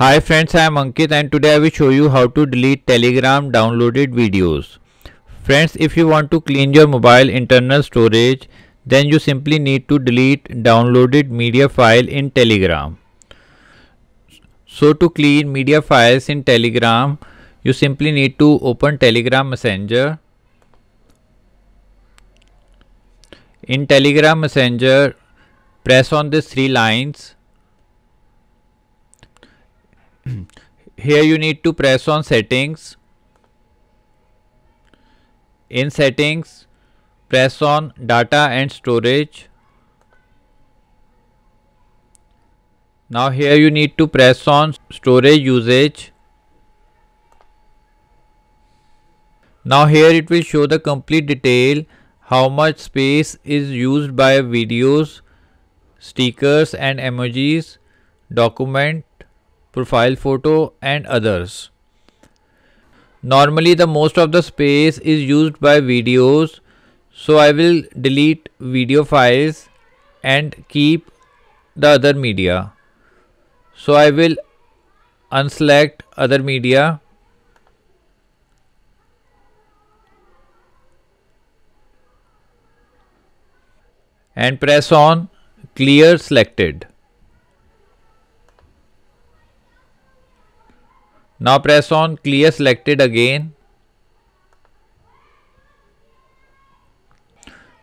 Hi friends, I am Ankit and today I will show you how to delete Telegram downloaded videos. Friends, if you want to clean your mobile internal storage, then you simply need to delete downloaded media file in Telegram. So to clean media files in Telegram, you simply need to open Telegram Messenger. In Telegram Messenger, press on these three lines. Here you need to press on settings. In settings, press on data and storage. Now here you need to press on storage usage. Now here it will show the complete detail, how much space is used by videos, stickers and emojis, document, profile photo and others. Normally the most of the space is used by videos, so I will delete video files and keep the other media. So I will unselect other media. And press on clear selected. Now press on clear selected again.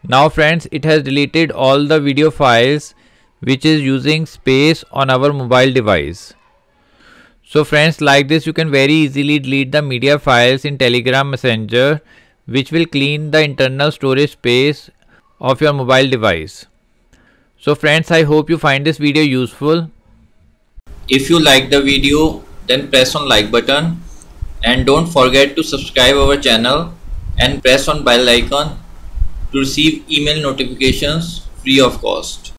Now friends, it has deleted all the video files which is using space on our mobile device. So friends, like this you can very easily delete the media files in Telegram Messenger, which will clean the internal storage space of your mobile device. So friends, I hope you find this video useful. If you like the video, then press on like button and don't forget to subscribe our channel and press on bell icon to receive email notifications free of cost.